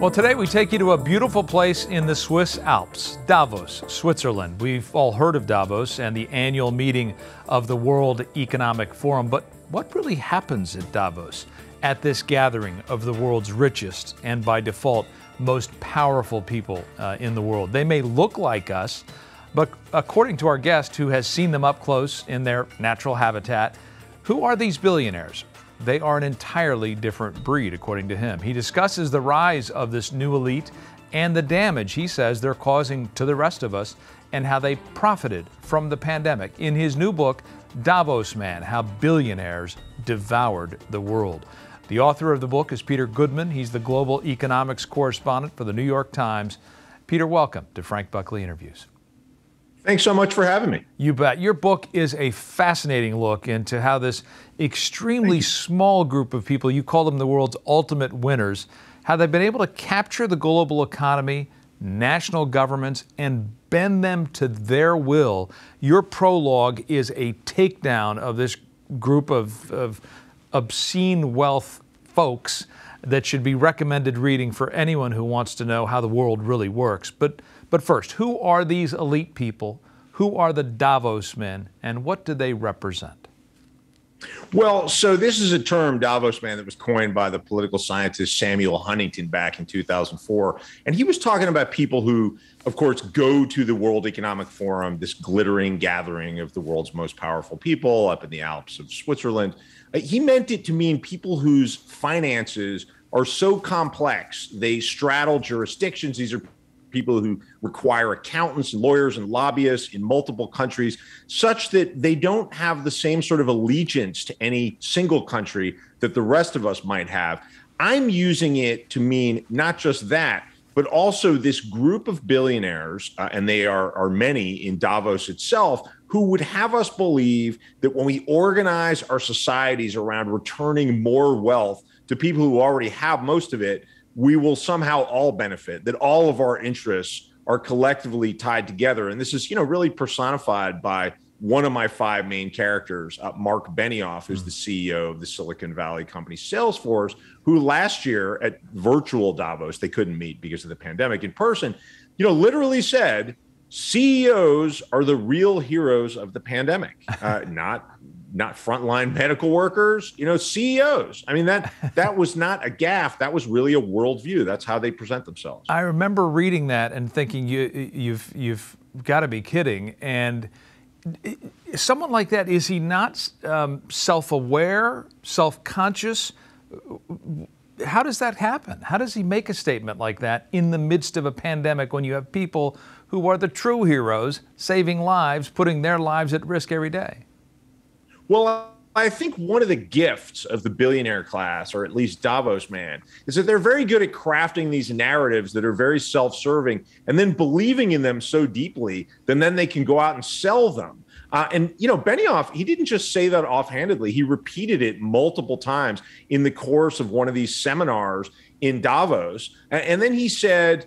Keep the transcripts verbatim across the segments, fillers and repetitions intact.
Well, today we take you to a beautiful place in the Swiss Alps, Davos, Switzerland. We've all heard of Davos and the annual meeting of the World Economic Forum, but what really happens at Davos, at this gathering of the world's richest and by default most powerful people uh, in the world? They may look like us, but according to our guest who has seen them up close in their natural habitat, who are these billionaires? They are an entirely different breed, according to him. He discusses the rise of this new elite and the damage he says they're causing to the rest of us and how they profited from the pandemic in his new book, Davos Man, How Billionaires Devoured the World. The author of the book is Peter Goodman. He's the global economics correspondent for The New York Times. Peter, welcome to Frank Buckley Interviews. Thanks so much for having me. You bet. Your book is a fascinating look into how this extremely small group of people, you call them the world's ultimate winners, how they've been able to capture the global economy, national governments, and bend them to their will. Your prologue is a takedown of this group of, of obscene wealth folks that should be recommended reading for anyone who wants to know how the world really works. But But first, who are these elite people? Who are the Davos men, and what do they represent? Well, so this is a term, Davos man, that was coined by the political scientist Samuel Huntington back in two thousand four. And he was talking about people who, of course, go to the World Economic Forum, this glittering gathering of the world's most powerful people up in the Alps of Switzerland. He meant it to mean people whose finances are so complex, they straddle jurisdictions. These are people who require accountants and lawyers and lobbyists in multiple countries, such that they don't have the same sort of allegiance to any single country that the rest of us might have. I'm using it to mean not just that, but also this group of billionaires, uh, and they are, are many in Davos itself, who would have us believe that when we organize our societies around returning more wealth to people who already have most of it, we will somehow all benefit, that all of our interests are collectively tied together. And this is, you know, really personified by one of my five main characters, uh, Marc Benioff, who's the C E O of the Silicon Valley company Salesforce, who last year at virtual Davos, they couldn't meet because of the pandemic in person, you know, literally said, C E Os are the real heroes of the pandemic, uh, not not frontline medical workers, you know, C E Os. I mean, that that was not a gaffe. That was really a worldview. That's how they present themselves. I remember reading that and thinking, you, you've you've got to be kidding. And someone like that, is he not um, self-aware, self-conscious? How does that happen? How does he make a statement like that in the midst of a pandemic when you have people who are the true heroes, saving lives, putting their lives at risk every day? Well, I think one of the gifts of the billionaire class, or at least Davos man, is that they're very good at crafting these narratives that are very self-serving and then believing in them so deeply that then they can go out and sell them. Uh, and, you know, Benioff, he didn't just say that offhandedly. He repeated it multiple times in the course of one of these seminars in Davos. And then he said,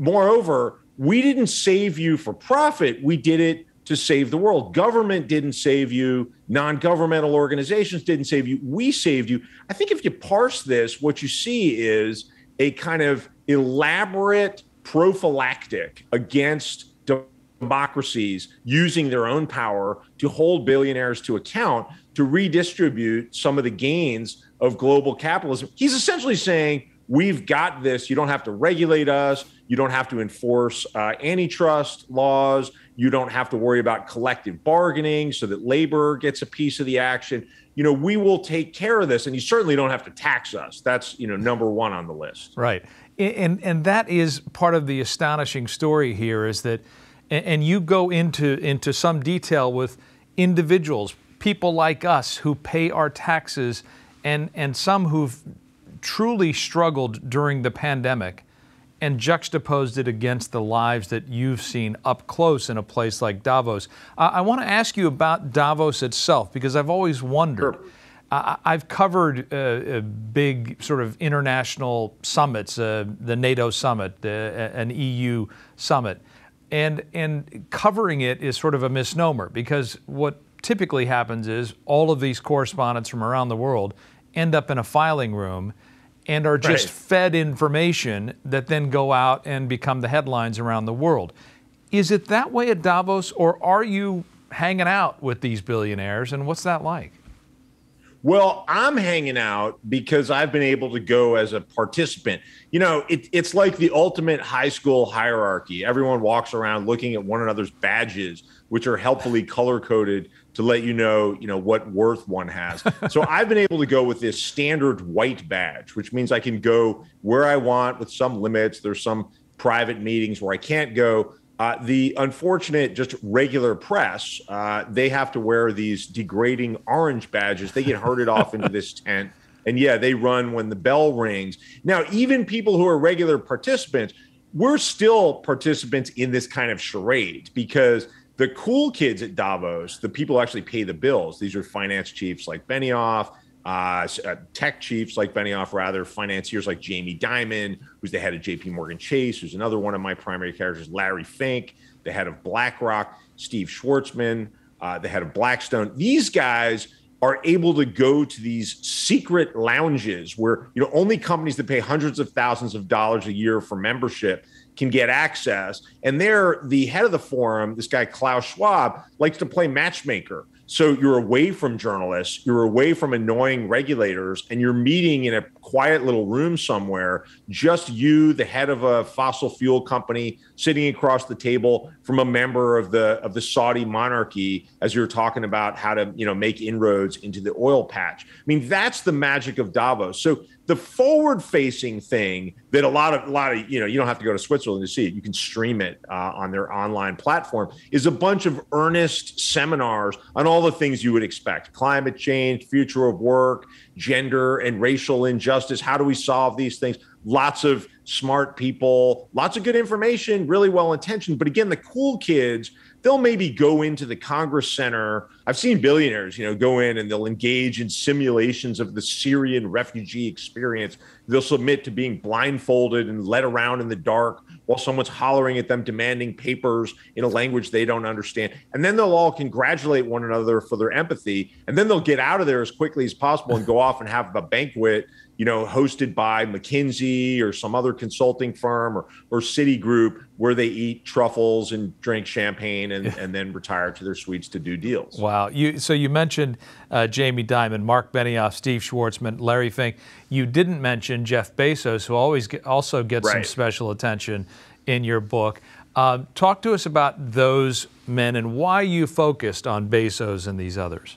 moreover, we didn't save you for profit. We did it to save the world. Government didn't save you. Non-governmental organizations didn't save you. We saved you. I think if you parse this, what you see is a kind of elaborate prophylactic against democracies using their own power to hold billionaires to account to redistribute some of the gains of global capitalism. He's essentially saying, we've got this. You don't have to regulate us. You don't have to enforce uh, antitrust laws. You don't have to worry about collective bargaining so that labor gets a piece of the action. You know, we will take care of this, and you certainly don't have to tax us. That's, you know, number one on the list. Right. And, and that is part of the astonishing story here is that, and you go into, into some detail with individuals, people like us who pay our taxes and, and some who've truly struggled during the pandemic and juxtaposed it against the lives that you've seen up close in a place like Davos. Uh, I want to ask you about Davos itself, because I've always wondered. Sure. Uh, I've covered uh, big sort of international summits, uh, the NATO summit, uh, an E U summit, and, and covering it is sort of a misnomer, because what typically happens is all of these correspondents from around the world end up in a filing room and are just right. fed information that then go out and become the headlines around the world. Is it that way at Davos, or are you hanging out with these billionaires, and what's that like? Well, I'm hanging out because I've been able to go as a participant. You know, it, it's like the ultimate high school hierarchy. Everyone walks around looking at one another's badges, which are helpfully color-coded to let you know, you know, what worth one has. So I've been able to go with this standard white badge, which means I can go where I want with some limits. There's some private meetings where I can't go. Uh, the unfortunate, just regular press, uh, they have to wear these degrading orange badges. They get herded off into this tent. And yeah, they run when the bell rings. Now, even people who are regular participants, we're still participants in this kind of charade, because the cool kids at Davos, the people who actually pay the bills, these are finance chiefs like Benioff, uh, tech chiefs like Benioff, rather, financiers like Jamie Dimon, who's the head of JPMorgan Chase, who's another one of my primary characters, Larry Fink, the head of BlackRock, Steve Schwarzman, uh, the head of Blackstone. These guys are able to go to these secret lounges where, you know, only companies that pay hundreds of thousands of dollars a year for membership can get access. And there, the head of the forum, this guy Klaus Schwab, likes to play matchmaker. So you're away from journalists, you're away from annoying regulators, and you're meeting in a quiet little room somewhere, just you, the head of a fossil fuel company, sitting across the table from a member of the of the Saudi monarchy, as you're talking about how to, you know, make inroads into the oil patch. I mean, that's the magic of Davos. So the forward-facing thing that a lot of, a lot of, you know, you don't have to go to Switzerland to see it. You can stream it uh, on their online platform, is a bunch of earnest seminars on all the things you would expect: climate change, future of work, gender and racial injustice. How do we solve these things? Lots of smart people, lots of good information, really well-intentioned. But again, the cool kids, they'll maybe go into the Congress Center. I've seen billionaires, you know, go in and they'll engage in simulations of the Syrian refugee experience. They'll submit to being blindfolded and led around in the dark while someone's hollering at them, demanding papers in a language they don't understand. And then they'll all congratulate one another for their empathy. And then they'll get out of there as quickly as possible and go off and have a banquet, you know, hosted by McKinsey or some other consulting firm, or, or Citigroup, where they eat truffles and drink champagne and, and then retire to their suites to do deals. Wow. You, so you mentioned uh, Jamie Dimon, Marc Benioff, Steve Schwarzman, Larry Fink. You didn't mention Jeff Bezos, who always get, also gets right. some special attention in your book. Uh, talk to us about those men and why you focused on Bezos and these others.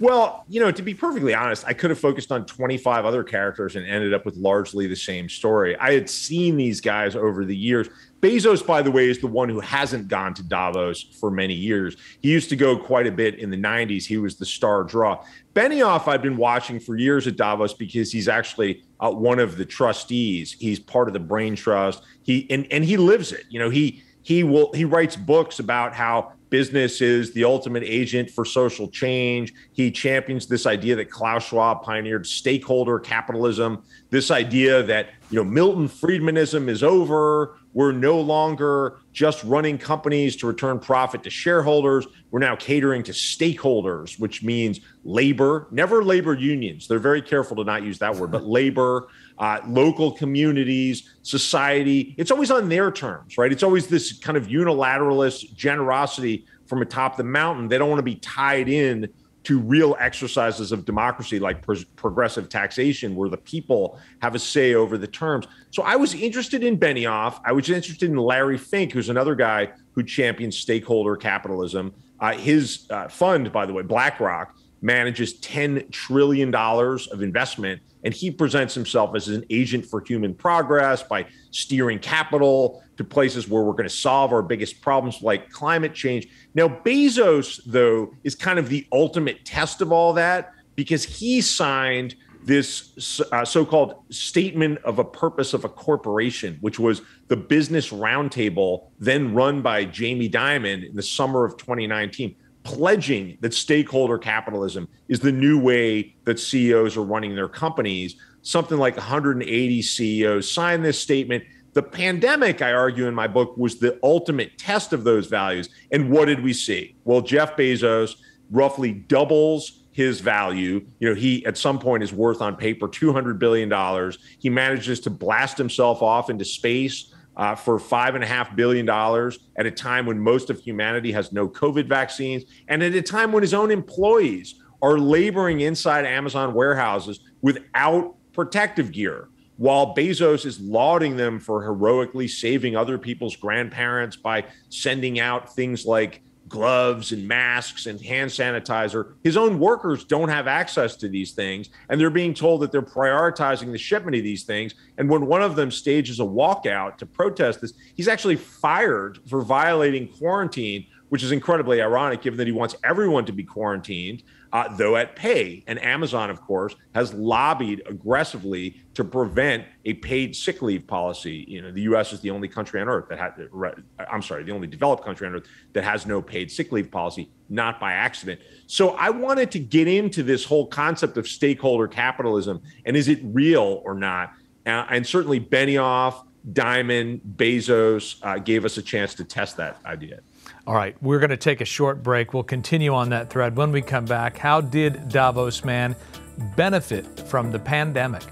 Well, you know, to be perfectly honest, I could have focused on twenty-five other characters and ended up with largely the same story. I had seen these guys over the years. Bezos, by the way, is the one who hasn't gone to Davos for many years. He used to go quite a bit in the nineties. He was the star draw. Benioff, I've been watching for years at Davos because he's actually uh, one of the trustees. He's part of the brain trust. He and and he lives it. You know, he he will he writes books about how business is the ultimate agent for social change. He champions this idea that Klaus Schwab pioneered, stakeholder capitalism, this idea that, you know, Milton Friedmanism is over. We're no longer just running companies to return profit to shareholders. We're now catering to stakeholders, which means labor, never labor unions. They're very careful to not use that word, but labor, uh, local communities, society. It's always on their terms, right? It's always this kind of unilateralist generosity from atop the mountain. They don't want to be tied in to real exercises of democracy like pro progressive taxation, where the people have a say over the terms. So I was interested in Benioff. I was interested in Larry Fink, who's another guy who champions stakeholder capitalism. Uh, his uh, fund, by the way, BlackRock, manages ten trillion dollars of investment, and he presents himself as an agent for human progress by steering capital to places where we're going to solve our biggest problems, like climate change. Now, Bezos, though, is kind of the ultimate test of all that, because he signed this uh, so-called statement of a purpose of a corporation, which was the Business Roundtable, then run by Jamie Dimon in the summer of twenty nineteen. Pledging that stakeholder capitalism is the new way that C E Os are running their companies. Something like one hundred eighty C E Os signed this statement. The pandemic, I argue in my book, was the ultimate test of those values. And what did we see? Well, Jeff Bezos roughly doubles his value. You know, he at some point is worth on paper two hundred billion dollars. He manages to blast himself off into space uh, for five and a half billion dollars at a time when most of humanity has no COVID vaccines, and at a time when his own employees are laboring inside Amazon warehouses without protective gear, while Bezos is lauding them for heroically saving other people's grandparents by sending out things like gloves and masks and hand sanitizer. His own workers don't have access to these things, and they're being told that they're prioritizing the shipment of these things. And when one of them stages a walkout to protest this, he's actually fired for violating quarantine, which is incredibly ironic given that he wants everyone to be quarantined, uh, though at pay. And Amazon, of course, has lobbied aggressively to prevent a paid sick leave policy. You know, the U S is the only country on earth that had, I'm sorry, the only developed country on earth that has no paid sick leave policy, not by accident. So I wanted to get into this whole concept of stakeholder capitalism and is it real or not? Uh, and certainly Benioff, Dimon, Bezos uh, gave us a chance to test that idea. All right, we're going to take a short break. We'll continue on that thread when we come back. How did Davos Man benefit from the pandemic?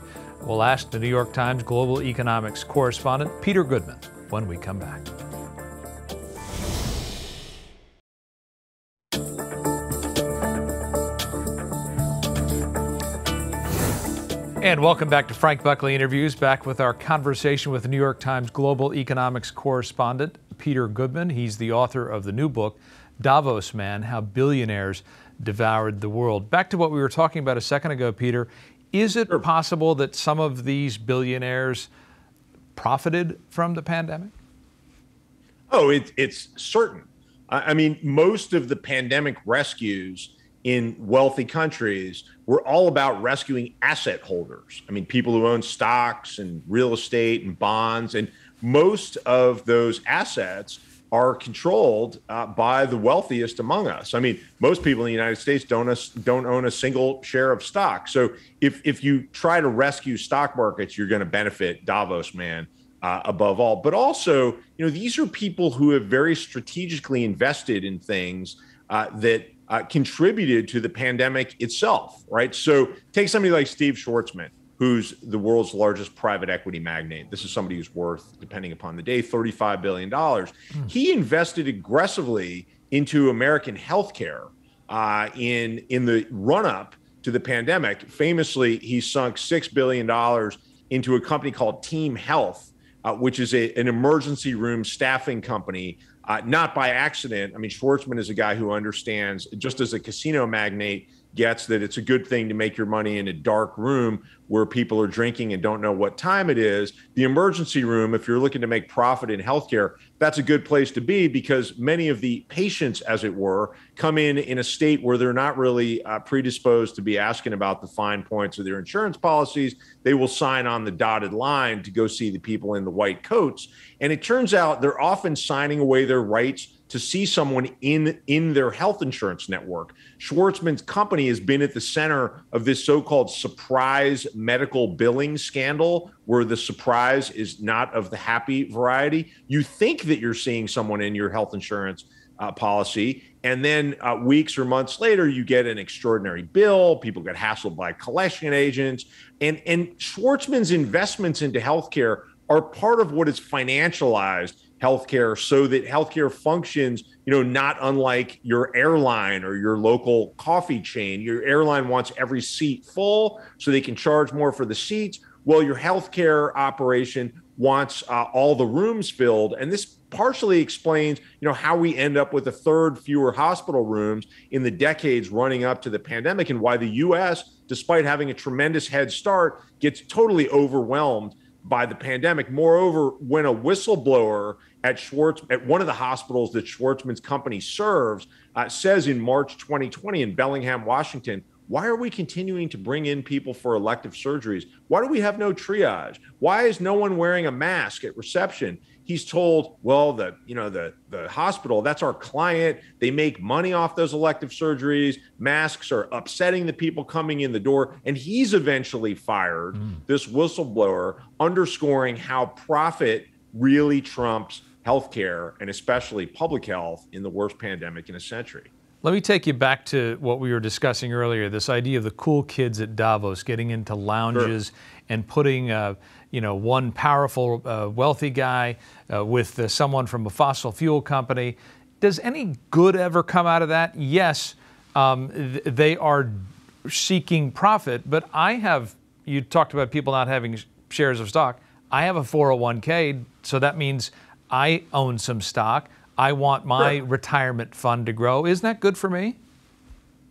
We'll ask the New York Times global economics correspondent Peter Goodman when we come back. And welcome back to Frank Buckley Interviews, back with our conversation with the New York Times global economics correspondent Peter Goodman. He's the author of the new book, Davos Man, How Billionaires Devoured the World. Back to what we were talking about a second ago, Peter. Is it possible that some of these billionaires profited from the pandemic? Oh, it, it's certain. I mean, most of the pandemic rescues in wealthy countries were all about rescuing asset holders. I mean, people who own stocks and real estate and bonds. And most of those assets are controlled uh, by the wealthiest among us. I mean, most people in the United States don't, don't own a single share of stock. So if, if you try to rescue stock markets, you're going to benefit Davos Man uh, above all. But also, you know, these are people who have very strategically invested in things uh, that uh, contributed to the pandemic itself, right? So take somebody like Steve Schwarzman, who's the world's largest private equity magnate. This is somebody who's worth, depending upon the day, thirty-five billion dollars. Mm. He invested aggressively into American healthcare uh, in, in the run-up to the pandemic. Famously, he sunk six billion dollars into a company called Team Health, uh, which is a, an emergency room staffing company, uh, not by accident. I mean, Schwarzman is a guy who understands, just as a casino magnate gets that it's a good thing to make your money in a dark room where people are drinking and don't know what time it is. The emergency room, if you're looking to make profit in healthcare, that's a good place to be because many of the patients, as it were, come in in a state where they're not really uh, predisposed to be asking about the fine points of their insurance policies. They will sign on the dotted line to go see the people in the white coats. And it turns out they're often signing away their rights to see someone in, in their health insurance network. Schwarzman's company has been at the center of this so-called surprise medical billing scandal, where the surprise is not of the happy variety. You think that you're seeing someone in your health insurance uh, policy, and then uh, weeks or months later, you get an extraordinary bill, people get hassled by collection agents, and, and Schwarzman's investments into healthcare are part of what is financialized healthcare, so that healthcare functions, you know, not unlike your airline or your local coffee chain. Your airline wants every seat full so they can charge more for the seats. Well, your healthcare operation wants uh, all the rooms filled. And this partially explains, you know, how we end up with a third fewer hospital rooms in the decades running up to the pandemic, and why the U S, despite having a tremendous head start, gets totally overwhelmed by the pandemic. Moreover, when a whistleblower at Schwartz, at one of the hospitals that Schwarzman's company serves, uh, says in March twenty twenty in Bellingham, Washington, why are we continuing to bring in people for elective surgeries? Why do we have no triage? Why is no one wearing a mask at reception? He's told, well, the, you know, the, the hospital, that's our client. They make money off those elective surgeries. Masks are upsetting the people coming in the door. And he's eventually fired, mm. this whistleblower, underscoring how profit really trumps healthcare, and especially public health, in the worst pandemic in a century. Let me take you back to what we were discussing earlier, this idea of the cool kids at Davos getting into lounges sure. and putting uh, you know, one powerful uh, wealthy guy uh, with uh, someone from a fossil fuel company. Does any good ever come out of that? Yes, um, th they are seeking profit, but I have, you talked about people not having sh shares of stock. I have a four oh one K, so that means I own some stock. I want my sure. retirement fund to grow. Isn't that good for me?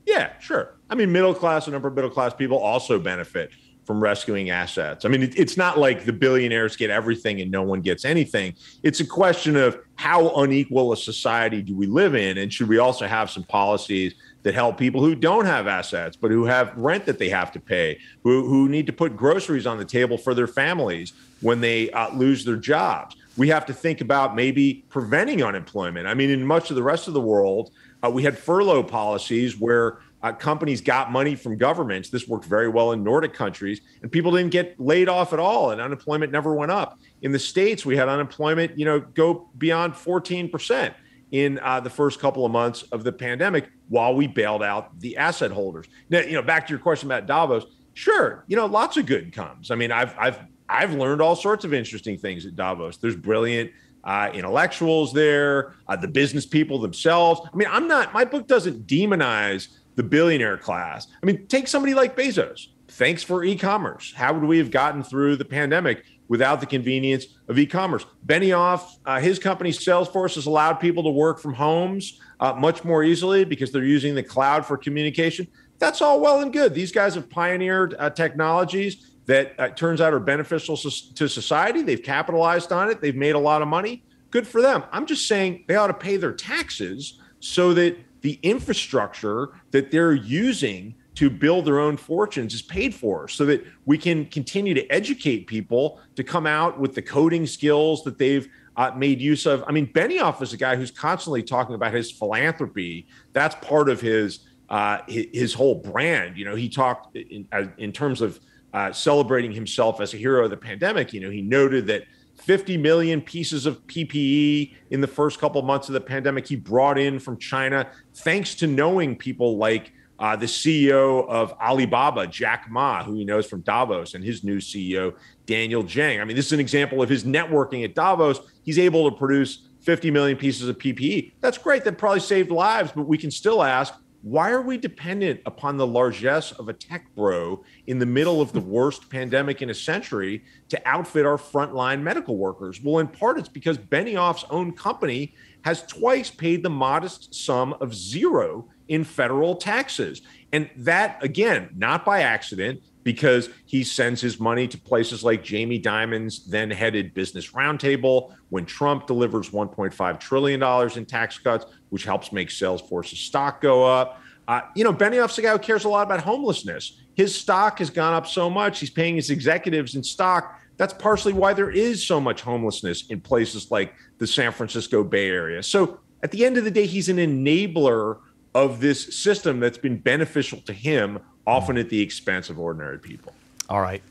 Yeah, sure. I mean, middle class and upper middle class people also benefit from rescuing assets. I mean, it, it's not like the billionaires get everything and no one gets anything. It's a question of how unequal a society do we live in, and should we also have some policies that help people who don't have assets, but who have rent that they have to pay, who, who need to put groceries on the table for their families when they uh, lose their jobs. We have to think about maybe preventing unemployment. I mean, in much of the rest of the world, uh, we had furlough policies where uh, companies got money from governments. This worked very well in Nordic countries, and people didn't get laid off at all, and unemployment never went up. In the States, we had unemployment, you know, go beyond fourteen percent in uh, the first couple of months of the pandemic while we bailed out the asset holders. Now, you know, back to your question about Davos, sure, you know, lots of good comes. I mean, I've, I've, I've learned all sorts of interesting things at Davos. There's brilliant uh, intellectuals there, uh, the business people themselves. I mean, I'm not, my book doesn't demonize the billionaire class. I mean, take somebody like Bezos. Thanks for e-commerce. How would we have gotten through the pandemic without the convenience of e-commerce? Benioff, uh, his company Salesforce has allowed people to work from homes uh, much more easily because they're using the cloud for communication. That's all well and good. These guys have pioneered uh, technologies that uh, turns out are beneficial to society. They've capitalized on it. They've made a lot of money. Good for them. I'm just saying they ought to pay their taxes so that the infrastructure that they're using to build their own fortunes is paid for, so that we can continue to educate people to come out with the coding skills that they've uh, made use of. I mean, Benioff is a guy who's constantly talking about his philanthropy. That's part of his, uh, his, his whole brand. You know, he talked in, in terms of Uh, celebrating himself as a hero of the pandemic. You know, he noted that fifty million pieces of P P E in the first couple of months of the pandemic he brought in from China, thanks to knowing people like uh, the C E O of Alibaba, Jack Ma, who he knows from Davos, and his new C E O, Daniel Zhang. I mean, this is an example of his networking at Davos. He's able to produce fifty million pieces of P P E. That's great. That probably saved lives, but we can still ask, why are we dependent upon the largesse of a tech bro in the middle of the worst pandemic in a century to outfit our frontline medical workers? Well, in part, it's because Benioff's own company has twice paid the modest sum of zero in federal taxes. And that, again, not by accident, because he sends his money to places like Jamie Dimon's then-headed Business Roundtable when Trump delivers one point five trillion dollars in tax cuts, which helps make Salesforce's stock go up. Uh, you know, Benioff's a guy who cares a lot about homelessness. His stock has gone up so much. He's paying his executives in stock. That's partially why there is so much homelessness in places like the San Francisco Bay Area. So at the end of the day, he's an enabler of this system that's been beneficial to him, often at the expense of ordinary people. All right.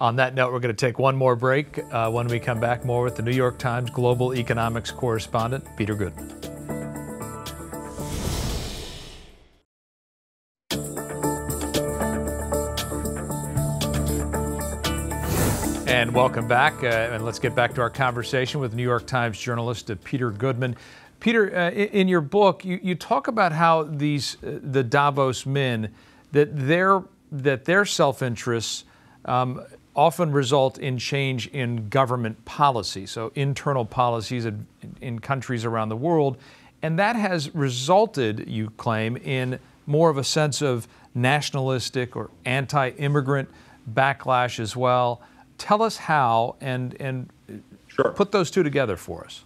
On that note, we're going to take one more break. Uh, when we come back, more with the New York Times global economics correspondent, Peter Goodman. And welcome back. Uh, and let's get back to our conversation with New York Times journalist uh, Peter Goodman. Peter, uh, in your book, you, you talk about how these uh, the Davos men, that their that their self-interests um, often result in change in government policy, so internal policies in, in countries around the world, and that has resulted, you claim, in more of a sense of nationalistic or anti-immigrant backlash as well. Tell us how, and and sure. put those two together for us.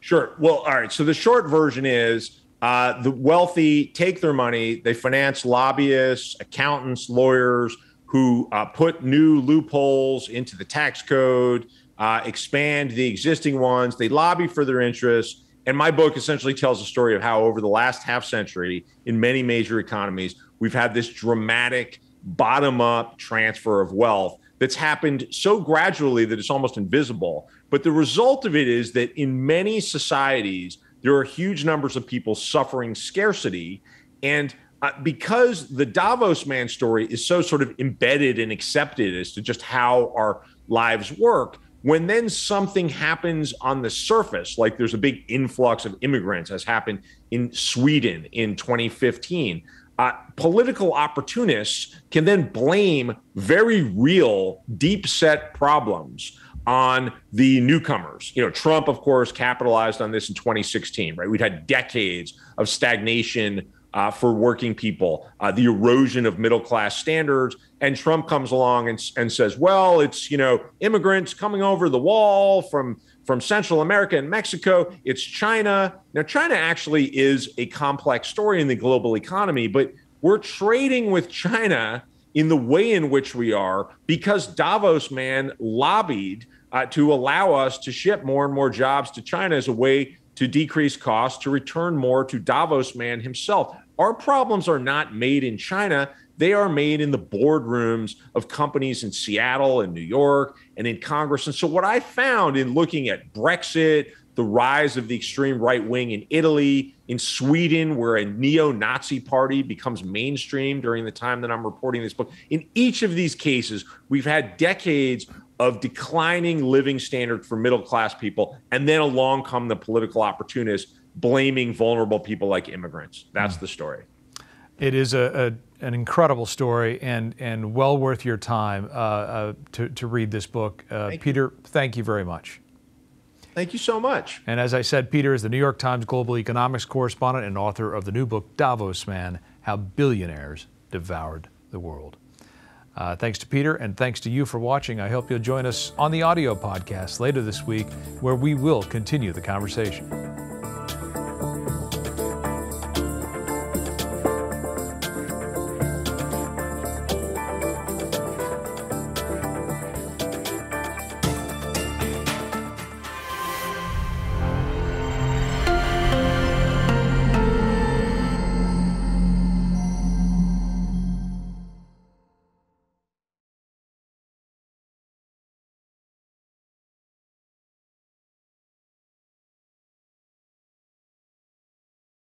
Sure. Well, all right. So the short version is uh, the wealthy take their money. They finance lobbyists, accountants, lawyers who uh, put new loopholes into the tax code, uh, expand the existing ones. They lobby for their interests. And my book essentially tells the story of how over the last half century in many major economies, we've had this dramatic bottom-up transfer of wealth that's happened so gradually that it's almost invisible. But the result of it is that in many societies, there are huge numbers of people suffering scarcity. And uh, because the Davos man story is so sort of embedded and accepted as to just how our lives work, when then something happens on the surface, like there's a big influx of immigrants, as happened in Sweden in twenty fifteen, uh, political opportunists can then blame very real, deep-set problems on the newcomers. You know, Trump, of course, capitalized on this in twenty sixteen, right? We'd had decades of stagnation uh, for working people, uh, the erosion of middle-class standards. And Trump comes along and, and says, well, it's, you know, immigrants coming over the wall from, from Central America and Mexico. It's China. Now, China actually is a complex story in the global economy, but we're trading with China in the way in which we are because Davos man lobbied uh, to allow us to ship more and more jobs to China as a way to decrease costs, to return more to Davos man himself. Our problems are not made in China. They are made in the boardrooms of companies in Seattle and New York and in Congress. And so what I found in looking at Brexit, the rise of the extreme right wing in Italy, in Sweden, where a neo-Nazi party becomes mainstream during the time that I'm reporting this book, in each of these cases, we've had decades of declining living standards for middle-class people. And then along come the political opportunists blaming vulnerable people like immigrants. That's the story. It is a, a, an incredible story and, and well worth your time uh, uh, to, to read this book. Uh, thank Peter, you. Thank you very much. Thank you so much. And as I said, Peter is the New York Times global economics correspondent and author of the new book, Davos Man, How Billionaires Devoured the World. Uh, thanks to Peter and thanks to you for watching. I hope you'll join us on the audio podcast later this week where we will continue the conversation.